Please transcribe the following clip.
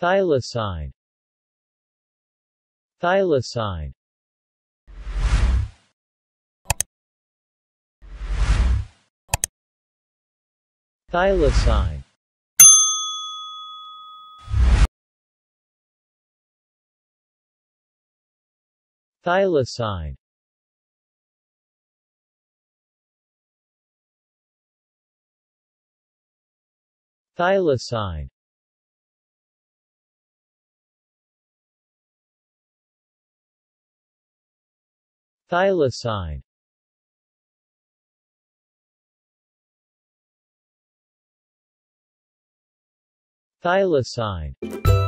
Thylacine. Thylacine. Thylacine. Thylacine. Thylacine. Thylacine. Thylacine.